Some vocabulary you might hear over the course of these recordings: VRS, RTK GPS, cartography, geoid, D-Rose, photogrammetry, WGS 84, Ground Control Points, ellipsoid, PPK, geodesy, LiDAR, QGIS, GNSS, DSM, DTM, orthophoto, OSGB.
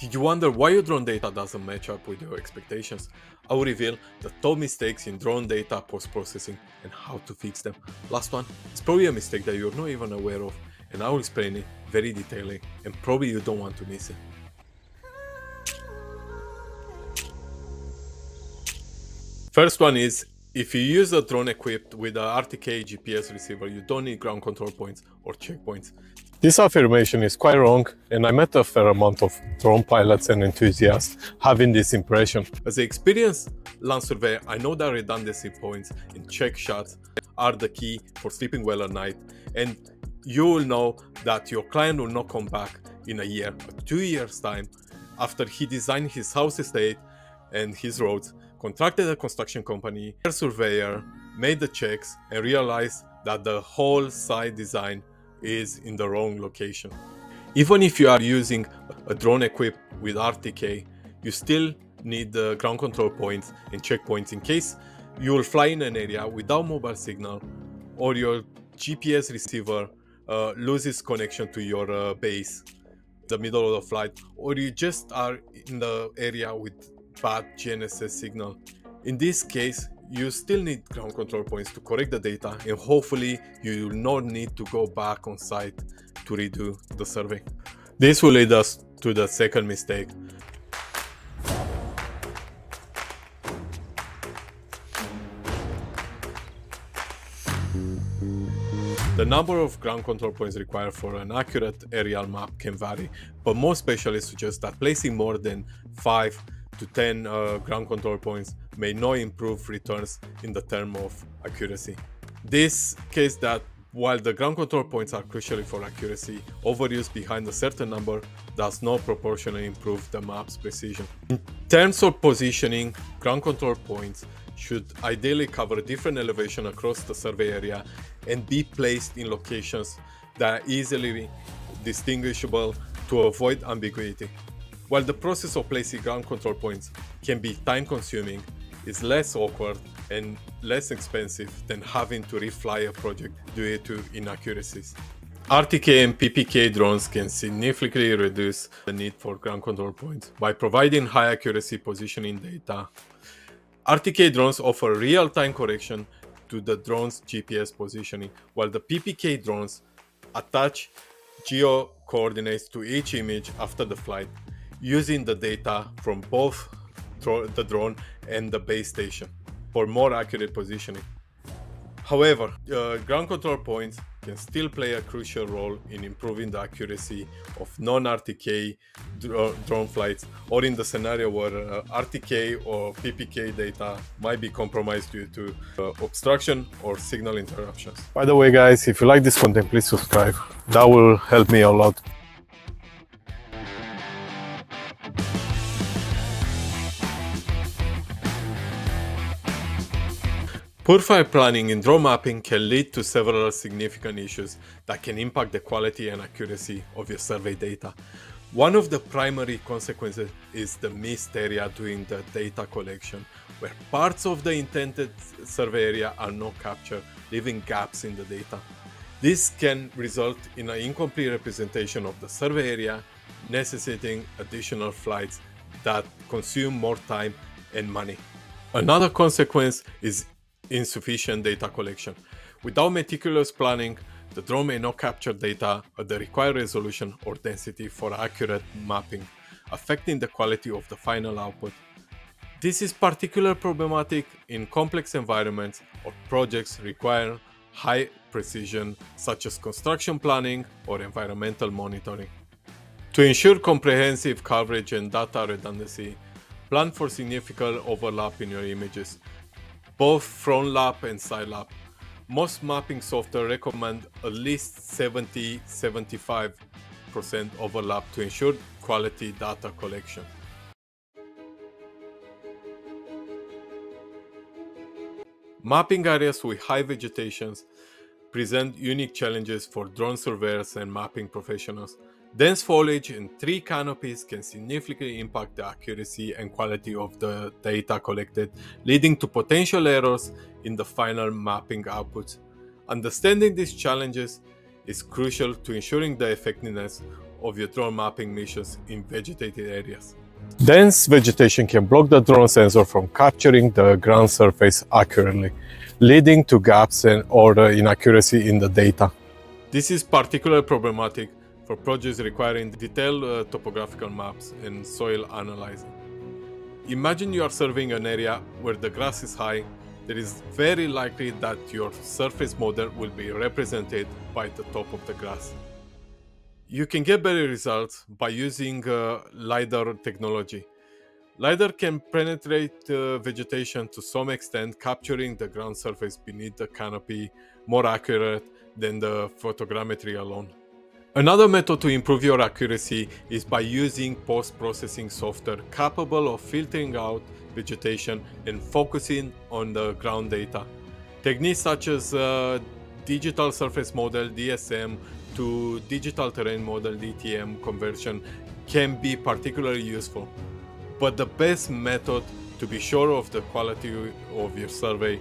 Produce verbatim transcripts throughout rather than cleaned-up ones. Did you wonder why your drone data doesn't match up with your expectations? I will reveal the top mistakes in drone data post-processing and how to fix them. Last one, it's probably a mistake that you're not even aware of, and I will explain it very detailedly, and probably you don't want to miss it. First one is, if you use a drone equipped with an R T K G P S receiver, you don't need ground control points or checkpoints. This affirmation is quite wrong, and I met a fair amount of drone pilots and enthusiasts having this impression. As an experienced land surveyor, I know that redundancy points and check shots are the key for sleeping well at night, and you will know that your client will not come back in a year or two years' time after he designed his house estate and his roads, contracted a construction company, a surveyor, made the checks, and realized that the whole site design is in the wrong location. Even if you are using a drone equipped with R T K, you still need the ground control points and checkpoints in case you will fly in an area without mobile signal or your G P S receiver uh, loses connection to your uh, base in the middle of the flight, or you just are in the area with bad G N S S signal. In this case, you still need ground control points to correct the data, and hopefully you will not need to go back on site to redo the survey. This will lead us to the second mistake. The number of ground control points required for an accurate aerial map can vary, but most specialists suggest that placing more than five to ten uh, ground control points may not improve returns in the term of accuracy. This case that while the ground control points are crucial for accuracy, overuse behind a certain number does not proportionally improve the map's precision. In terms of positioning, ground control points should ideally cover different elevation across the survey area and be placed in locations that are easily distinguishable to avoid ambiguity. While the process of placing ground control points can be time-consuming, it's less awkward and less expensive than having to refly a project due to inaccuracies. R T K and P P K drones can significantly reduce the need for ground control points by providing high-accuracy positioning data. R T K drones offer real-time correction to the drone's G P S positioning, while the P P K drones attach geo-coordinates to each image after the flight, using the data from both the drone and the base station for more accurate positioning. However, uh, ground control points can still play a crucial role in improving the accuracy of non-R T K dr drone flights, or in the scenario where uh, R T K or P P K data might be compromised due to uh, obstruction or signal interruptions. By the way, guys, if you like this content, please subscribe. That will help me a lot. Poor file planning in drone mapping can lead to several significant issues that can impact the quality and accuracy of your survey data. One of the primary consequences is the missed area during the data collection, where parts of the intended survey area are not captured, leaving gaps in the data. This can result in an incomplete representation of the survey area, necessitating additional flights that consume more time and money. Another consequence is insufficient data collection. Without meticulous planning, the drone may not capture data at the required resolution or density for accurate mapping, affecting the quality of the final output. This is particularly problematic in complex environments or projects requiring high precision, such as construction planning or environmental monitoring. To ensure comprehensive coverage and data redundancy, plan for significant overlap in your images, both front lap and side lap. Most mapping software recommend at least seventy to seventy-five percent overlap to ensure quality data collection. Mapping areas with high vegetations present unique challenges for drone surveyors and mapping professionals. Dense foliage and tree canopies can significantly impact the accuracy and quality of the data collected, leading to potential errors in the final mapping outputs. Understanding these challenges is crucial to ensuring the effectiveness of your drone mapping missions in vegetated areas. Dense vegetation can block the drone sensor from capturing the ground surface accurately, leading to gaps and or inaccuracy in the data. This is particularly problematic for projects requiring detailed uh, topographical maps and soil analyzing. Imagine you are surveying an area where the grass is high. There is very likely that your surface model will be represented by the top of the grass. You can get better results by using uh, LiDAR technology. LiDAR can penetrate uh, vegetation to some extent, capturing the ground surface beneath the canopy more accurate than the photogrammetry alone. Another method to improve your accuracy is by using post-processing software capable of filtering out vegetation and focusing on the ground data. Techniques such as uh, digital surface model, D S M, to digital terrain model, D T M, conversion can be particularly useful. But the best method to be sure of the quality of your survey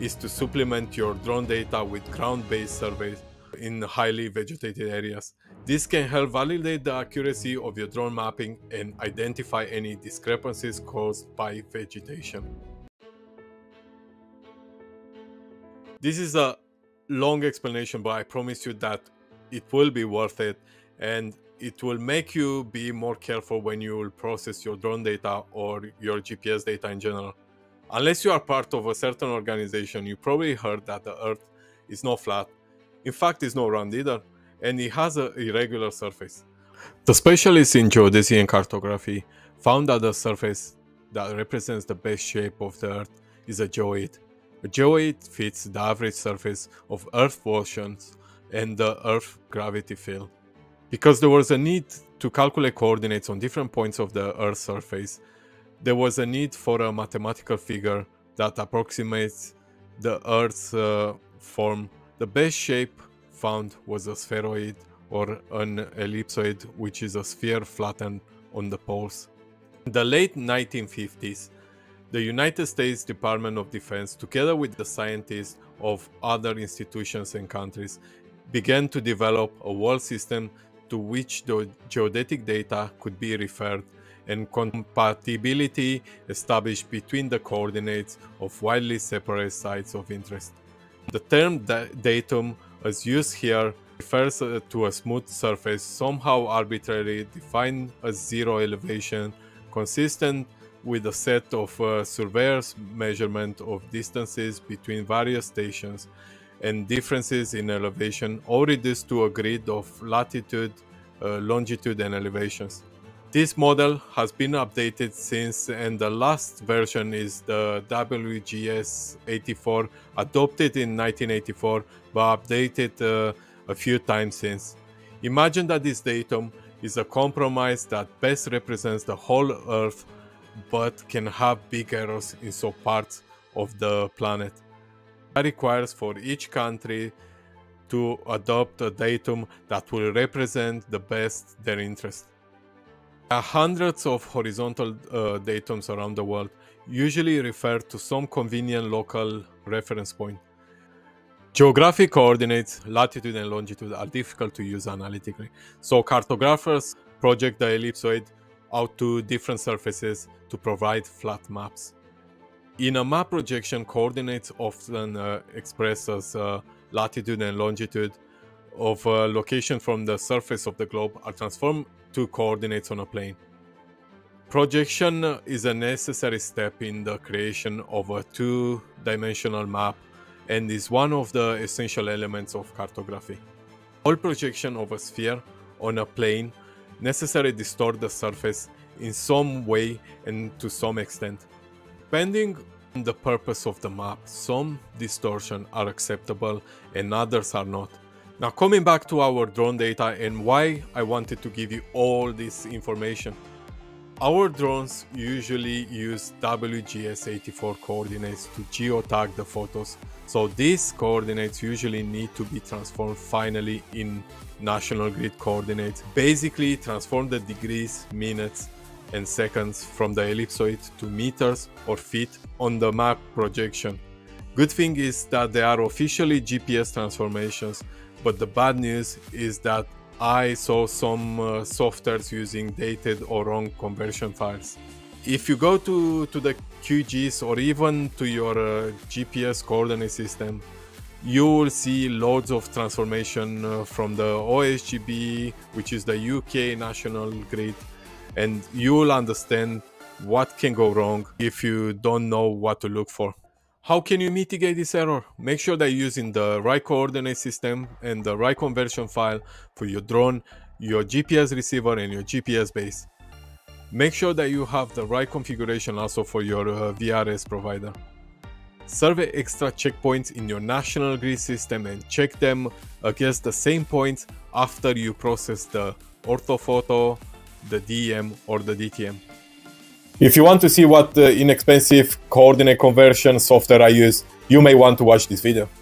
is to supplement your drone data with ground-based surveys in highly vegetated areas. This can help validate the accuracy of your drone mapping and identify any discrepancies caused by vegetation. This is a long explanation, but I promise you that it will be worth it, and it will make you be more careful when you will process your drone data or your G P S data in general. Unless you are part of a certain organization, you probably heard that the Earth is not flat. In fact, it's not round either, and it has an irregular surface. The specialists in geodesy and cartography found that the surface that represents the best shape of the Earth is a geoid. A geoid fits the average surface of Earth's portions and the Earth's gravity field. Because there was a need to calculate coordinates on different points of the Earth's surface, there was a need for a mathematical figure that approximates the Earth's uh, form. The best shape found was a spheroid or an ellipsoid, which is a sphere flattened on the poles. In the late nineteen fifties, the United States Department of Defense, together with the scientists of other institutions and countries, began to develop a world system to which the geodetic data could be referred, and compatibility established between the coordinates of widely separate sites of interest. The term datum, as used here, refers to a smooth surface somehow arbitrarily defined as zero elevation, consistent with a set of uh, surveyors' measurement of distances between various stations and differences in elevation, or reduced to a grid of latitude, uh, longitude, and elevations. This model has been updated since, and the last version is the W G S eighty-four, adopted in nineteen eighty-four, but updated uh, a few times since. Imagine that this datum is a compromise that best represents the whole Earth, but can have big errors in some parts of the planet. That requires for each country to adopt a datum that will represent the best their interest. There are hundreds of horizontal uh, datums around the world, usually referred to some convenient local reference point. Geographic coordinates, latitude and longitude, are difficult to use analytically, so cartographers project the ellipsoid out to different surfaces to provide flat maps. In a map projection, coordinates often uh, expressed as uh, latitude and longitude of a location from the surface of the globe are transformed to coordinates on a plane. Projection is a necessary step in the creation of a two-dimensional map and is one of the essential elements of cartography. All projection of a sphere on a plane necessarily distort the surface in some way and to some extent. Depending on the purpose of the map, some distortions are acceptable and others are not. Now, coming back to our drone data and why I wanted to give you all this information. Our drones usually use W G S eighty-four coordinates to geotag the photos, so these coordinates usually need to be transformed finally in national grid coordinates. Basically, transform the degrees, minutes, and seconds from the ellipsoid to meters or feet on the map projection. Good thing is that they are officially G P S transformations, but the bad news is that I saw some uh, softwares using dated or wrong conversion files. If you go to, to the Q G I S or even to your uh, G P S coordinate system, you will see loads of transformation uh, from the O S G B, which is the U K national grid, and you will understand what can go wrong if you don't know what to look for. How can you mitigate this error? Make sure that you're using the right coordinate system and the right conversion file for your drone, your G P S receiver and your G P S base. Make sure that you have the right configuration also for your uh, V R S provider. Survey extra checkpoints in your national grid system and check them against the same points after you process the orthophoto, the D M or the D T M. If you want to see what uh, inexpensive coordinate conversion software I use, you may want to watch this video.